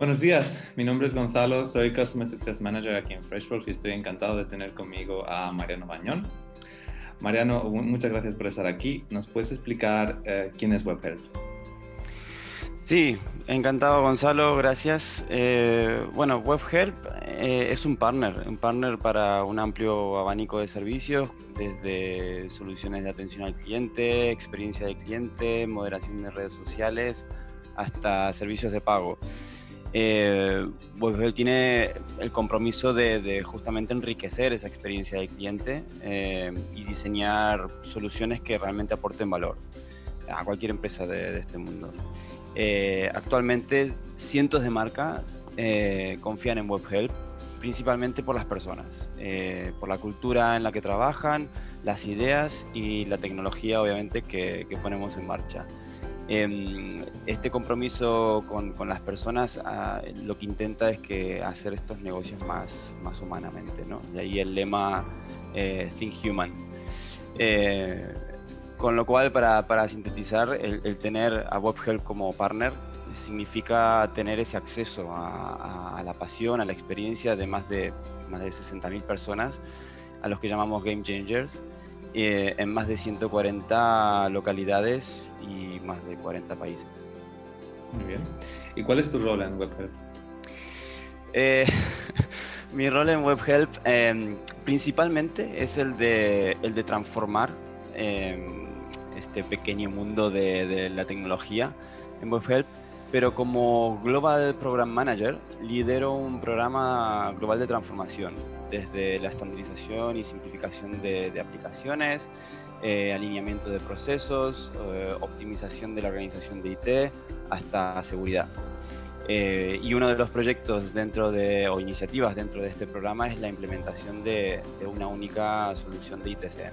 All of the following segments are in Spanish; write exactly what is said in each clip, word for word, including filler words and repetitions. Buenos días, mi nombre es Gonzalo, soy Customer Success Manager aquí en Freshworks y estoy encantado de tener conmigo a Mariano Bañón. Mariano, muchas gracias por estar aquí. ¿Nos puedes explicar eh, quién es Webhelp? Sí, encantado Gonzalo, gracias. Eh, bueno, Webhelp eh, es un partner, un partner para un amplio abanico de servicios, desde soluciones de atención al cliente, experiencia de cliente, moderación de redes sociales, hasta servicios de pago. Eh, Webhelp tiene el compromiso de, de justamente enriquecer esa experiencia del cliente eh, y diseñar soluciones que realmente aporten valor a cualquier empresa de, de este mundo. Eh, actualmente cientos de marcas eh, confían en Webhelp, principalmente por las personas, eh, por la cultura en la que trabajan, las ideas y la tecnología obviamente que, que ponemos en marcha. Este compromiso con, con las personas ah, lo que intenta es que hacer estos negocios más, más humanamente, ¿no? De ahí el lema eh, Think Human. Eh, con lo cual, para, para sintetizar, el, el tener a Webhelp como partner significa tener ese acceso a, a, a la pasión, a la experiencia de más de, más de sesenta mil personas, a los que llamamos Game Changers, Eh, en más de ciento cuarenta localidades y más de cuarenta países. Muy bien. ¿Y cuál es tu rol en Webhelp? Eh, mi rol en Webhelp eh, principalmente es el de, el de transformar eh, este pequeño mundo de, de la tecnología en Webhelp, pero como Global Program Manager lidero un programa global de transformación, desde la estandarización y simplificación de, de aplicaciones, eh, alineamiento de procesos, eh, optimización de la organización de I T, hasta seguridad. Eh, y uno de los proyectos dentro de, o iniciativas dentro de este programa es la implementación de, de una única solución de I T S M.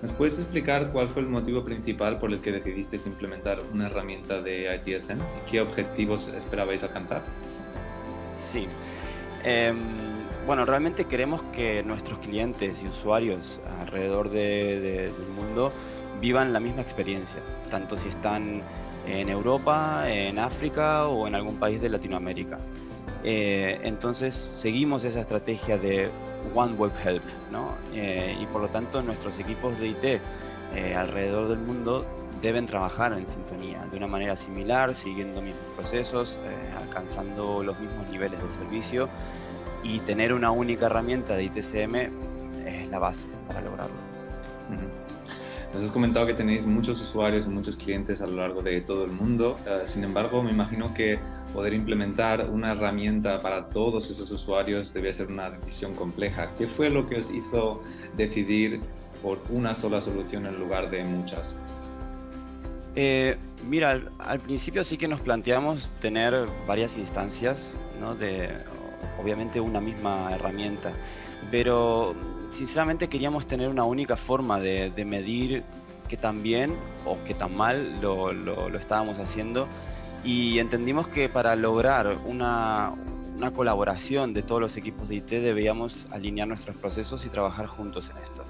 ¿Nos puedes explicar cuál fue el motivo principal por el que decidisteis implementar una herramienta de I T S M y qué objetivos esperabais alcanzar? Sí. Eh, bueno, realmente queremos que nuestros clientes y usuarios alrededor de, de, del mundo vivan la misma experiencia, tanto si están en Europa, en África o en algún país de Latinoamérica. Eh, entonces seguimos esa estrategia de One Webhelp, ¿no? Eh, y por lo tanto nuestros equipos de I T eh, alrededor del mundo deben trabajar en sintonía, de una manera similar, siguiendo mismos procesos, eh, alcanzando los mismos niveles de servicio, y tener una única herramienta de I T S M es la base para lograrlo. Uh-huh. Nos has comentado que tenéis muchos usuarios y muchos clientes a lo largo de todo el mundo. Uh, sin embargo, me imagino que poder implementar una herramienta para todos esos usuarios debía ser una decisión compleja. ¿Qué fue lo que os hizo decidir por una sola solución en lugar de muchas? Eh, mira, al, al principio sí que nos planteamos tener varias instancias, ¿no? De, obviamente, una misma herramienta, pero sinceramente queríamos tener una única forma de, de medir qué tan bien o qué tan mal lo, lo, lo estábamos haciendo, y entendimos que para lograr una, una colaboración de todos los equipos de I T debíamos alinear nuestros procesos y trabajar juntos en esto.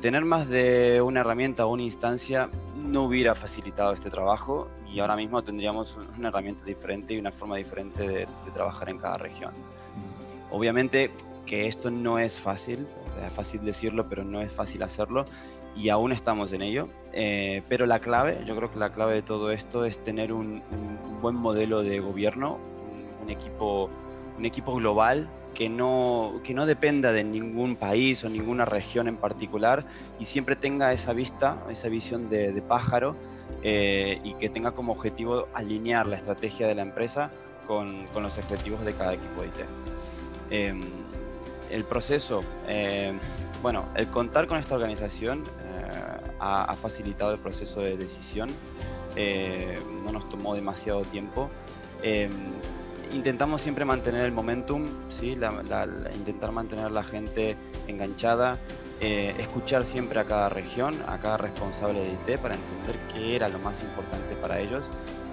Tener más de una herramienta o una instancia no hubiera facilitado este trabajo, y ahora mismo tendríamos una herramienta diferente y una forma diferente de, de trabajar en cada región. Obviamente que esto no es fácil, es fácil decirlo, pero no es fácil hacerlo, y aún estamos en ello. Eh, pero la clave, yo creo que la clave de todo esto es tener un, un buen modelo de gobierno, un, un equipo, un equipo global, Que no, que no dependa de ningún país o ninguna región en particular, y siempre tenga esa vista, esa visión de, de pájaro, eh, y que tenga como objetivo alinear la estrategia de la empresa con, con los objetivos de cada equipo de I T. Eh, el proceso, eh, bueno, el contar con esta organización eh, ha, ha facilitado el proceso de decisión, eh, no nos tomó demasiado tiempo. Eh, Intentamos siempre mantener el momentum, ¿sí? la, la, la, intentar mantener a la gente enganchada, eh, escuchar siempre a cada región, a cada responsable de I T, para entender qué era lo más importante para ellos,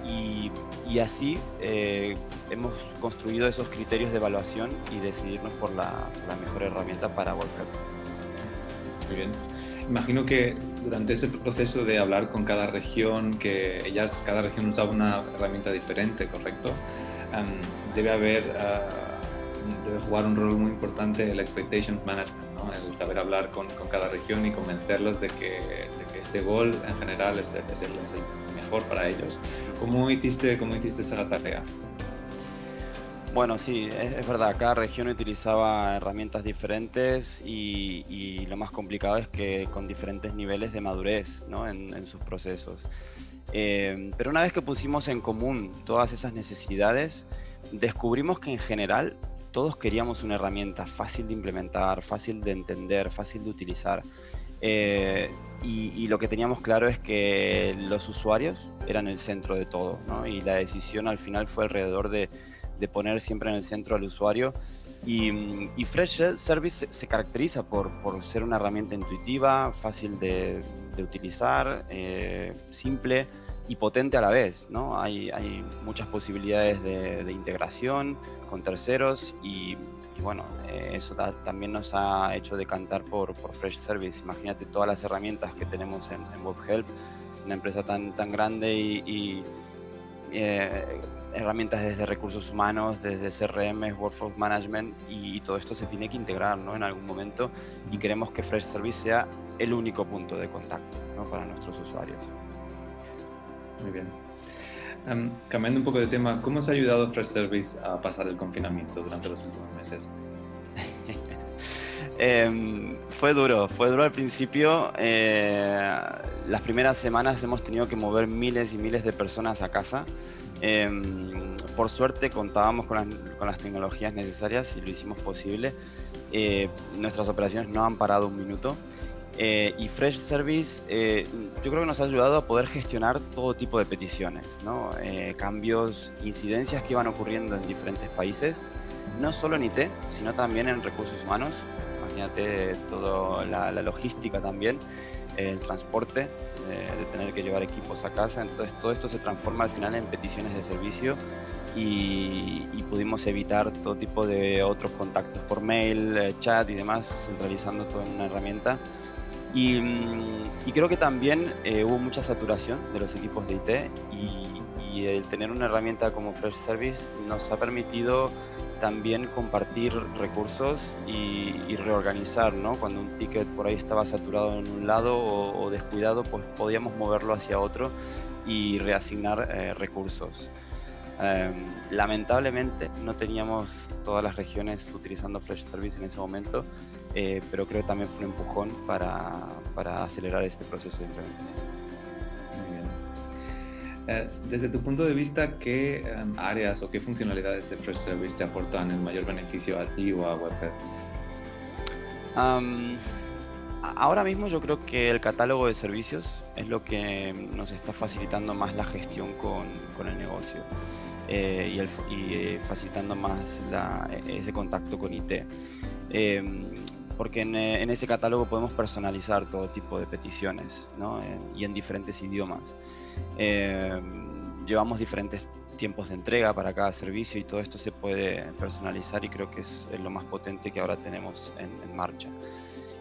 y, y así eh, hemos construido esos criterios de evaluación y decidirnos por la, la mejor herramienta para Webhelp. Muy bien. Imagino que durante ese proceso de hablar con cada región, que ellas, cada región usaba una herramienta diferente, ¿correcto? Um, debe haber, uh, debe jugar un rol muy importante el expectations management, ¿no? El saber hablar con, con cada región y convencerlos de que, de que este gol en general es, es, el, es el mejor para ellos. ¿Cómo hiciste, cómo hiciste esa tarea? Bueno, sí, es, es verdad, cada región utilizaba herramientas diferentes y, y lo más complicado es que con diferentes niveles de madurez, ¿no? en, en sus procesos. Eh, pero una vez que pusimos en común todas esas necesidades, descubrimos que en general todos queríamos una herramienta fácil de implementar, fácil de entender, fácil de utilizar. Eh, y, y lo que teníamos claro es que los usuarios eran el centro de todo, ¿no? Y la decisión al final fue alrededor de de poner siempre en el centro al usuario. Y, y Freshservice se caracteriza por, por ser una herramienta intuitiva, fácil de, de utilizar, eh, simple y potente a la vez, ¿no? Hay, hay muchas posibilidades de, de integración con terceros y, y bueno, eh, eso da, también nos ha hecho decantar por, por Freshservice. Imagínate todas las herramientas que tenemos en, en Webhelp, una empresa tan, tan grande y, y Eh, herramientas desde recursos humanos, desde C R M, Workforce Management y, y todo esto se tiene que integrar, ¿no? En algún momento, y queremos que Freshservice sea el único punto de contacto, ¿no? Para nuestros usuarios. Muy bien. Um, cambiando un poco de tema, ¿cómo os ha ayudado Freshservice a pasar el confinamiento durante los últimos meses? Eh, fue duro, fue duro al principio. Eh, las primeras semanas hemos tenido que mover miles y miles de personas a casa. Eh, por suerte contábamos con las, con las tecnologías necesarias y lo hicimos posible. Eh, nuestras operaciones no han parado un minuto. Eh, y Freshservice eh, yo creo que nos ha ayudado a poder gestionar todo tipo de peticiones, ¿no? Eh, cambios, incidencias que iban ocurriendo en diferentes países, no solo en I T, sino también en recursos humanos. Imagínate toda la, la logística también, el transporte, eh, de tener que llevar equipos a casa. Entonces todo esto se transforma al final en peticiones de servicio y, y pudimos evitar todo tipo de otros contactos por mail, chat y demás, centralizando todo en una herramienta. Y, y creo que también eh, hubo mucha saturación de los equipos de I T y, y el tener una herramienta como Freshservice nos ha permitido también compartir recursos y, y reorganizar, ¿no? Cuando un ticket por ahí estaba saturado en un lado o, o descuidado, pues podíamos moverlo hacia otro y reasignar eh, recursos. Eh, lamentablemente no teníamos todas las regiones utilizando Freshservice en ese momento, eh, pero creo que también fue un empujón para, para acelerar este proceso de implementación. Desde tu punto de vista, ¿qué um, áreas o qué funcionalidades de Freshservice te aportan el mayor beneficio a ti o a Webhelp? Um, ahora mismo yo creo que el catálogo de servicios es lo que nos está facilitando más la gestión con, con el negocio eh, y, el, y eh, facilitando más la, ese contacto con I T. Eh, porque en, en ese catálogo podemos personalizar todo tipo de peticiones, ¿no? eh, y en diferentes idiomas. Eh, llevamos diferentes tiempos de entrega para cada servicio y todo esto se puede personalizar y creo que es lo más potente que ahora tenemos en, en marcha.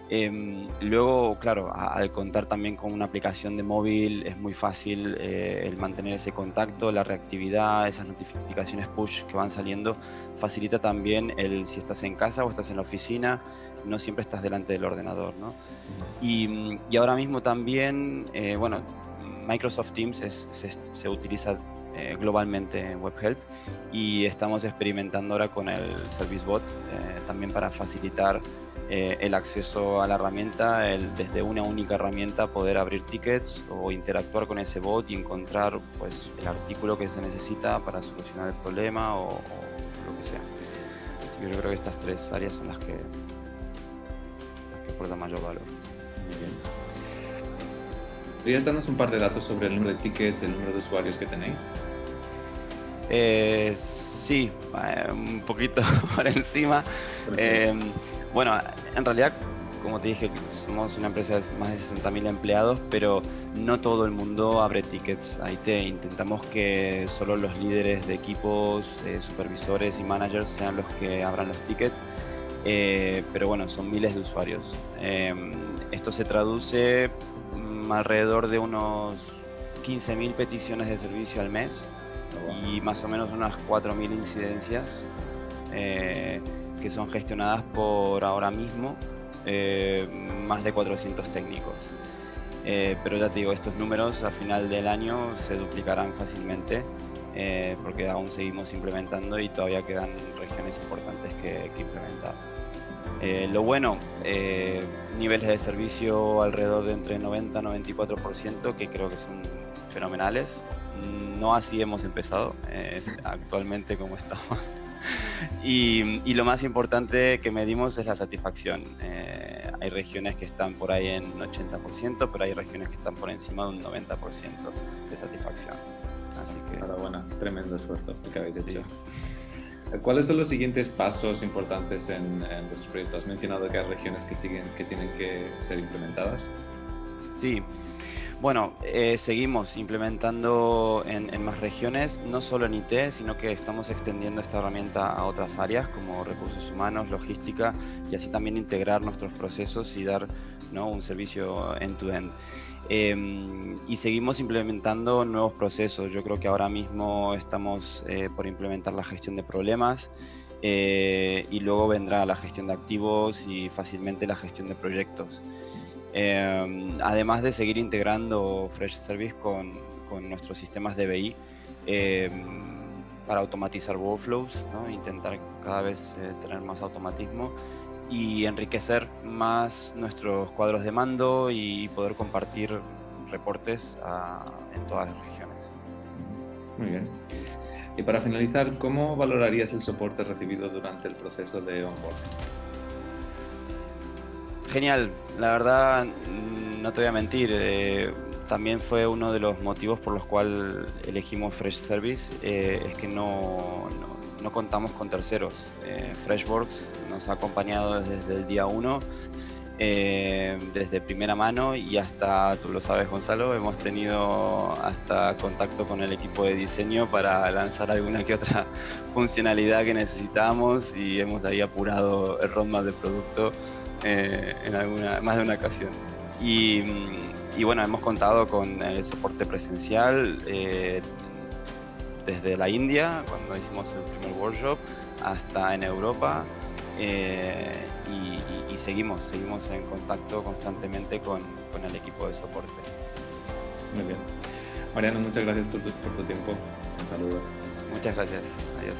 Eh, luego, claro, a, al contar también con una aplicación de móvil es muy fácil eh, el mantener ese contacto, la reactividad, esas notificaciones push que van saliendo, facilita también el si estás en casa o estás en la oficina, no siempre estás delante del ordenador, ¿no? Y, y ahora mismo también, eh, bueno, Microsoft Teams es, se, se utiliza eh, globalmente en Webhelp y estamos experimentando ahora con el Service Bot eh, también para facilitar eh, el acceso a la herramienta, el, desde una única herramienta poder abrir tickets o interactuar con ese bot y encontrar pues, el artículo que se necesita para solucionar el problema o, o lo que sea. Así que yo creo que estas tres áreas son las que, las que aportan mayor valor. Muy bien. ¿Podrías darnos un par de datos sobre el número de tickets, el número de usuarios que tenéis? Eh, sí, un poquito por encima. Eh, bueno, en realidad, como te dije, somos una empresa de más de sesenta mil empleados, pero no todo el mundo abre tickets a I T. Intentamos que solo los líderes de equipos, eh, supervisores y managers sean los que abran los tickets. eh, pero bueno, son miles de usuarios. Eh, esto se traduce mm, alrededor de unos quince mil peticiones de servicio al mes y más o menos unas cuatro mil incidencias eh, que son gestionadas por ahora mismo eh, más de cuatrocientos técnicos. Eh, pero ya te digo, estos números a final del año se duplicarán fácilmente eh, porque aún seguimos implementando y todavía quedan regiones importantes que, que implementar. Eh, lo bueno, eh, niveles de servicio alrededor de entre noventa y noventa y cuatro por ciento, que creo que son fenomenales. No así hemos empezado, eh, actualmente como estamos. Y, y lo más importante que medimos es la satisfacción. Eh, hay regiones que están por ahí en ochenta por ciento, pero hay regiones que están por encima de un noventa por ciento de satisfacción. Así que... enhorabuena, tremendo esfuerzo que habéis hecho. Sí. ¿Cuáles son los siguientes pasos importantes en, en vuestro proyecto? Has mencionado que hay regiones que, siguen, que tienen que ser implementadas. Sí. Bueno, eh, seguimos implementando en, en más regiones, no solo en I T, sino que estamos extendiendo esta herramienta a otras áreas como recursos humanos, logística, y así también integrar nuestros procesos y dar, ¿no?, un servicio end-to-end. Eh, y seguimos implementando nuevos procesos. Yo creo que ahora mismo estamos eh, por implementar la gestión de problemas, eh, y luego vendrá la gestión de activos y fácilmente la gestión de proyectos. Eh, además de seguir integrando Freshservice con, con nuestros sistemas de B I eh, para automatizar workflows, ¿no?, intentar cada vez eh, tener más automatismo y enriquecer más nuestros cuadros de mando y poder compartir reportes a, en todas las regiones. Muy bien. Y para finalizar, ¿cómo valorarías el soporte recibido durante el proceso de onboarding? Genial, la verdad no te voy a mentir, eh, también fue uno de los motivos por los cuales elegimos Freshservice, eh, es que no, no, no contamos con terceros. Eh, Freshworks nos ha acompañado desde el día uno, eh, desde primera mano y hasta, tú lo sabes Gonzalo, hemos tenido hasta contacto con el equipo de diseño para lanzar alguna que otra funcionalidad que necesitábamos y hemos ahí apurado el roadmap del producto. Eh, en alguna, más de una ocasión. Y, y bueno, hemos contado con el soporte presencial eh, desde la India, cuando hicimos el primer workshop, hasta en Europa, eh, y, y, y seguimos, seguimos en contacto constantemente con, con el equipo de soporte. Muy bien. Mariano, muchas gracias por tu, por tu tiempo. Un saludo. Muchas gracias. Adiós.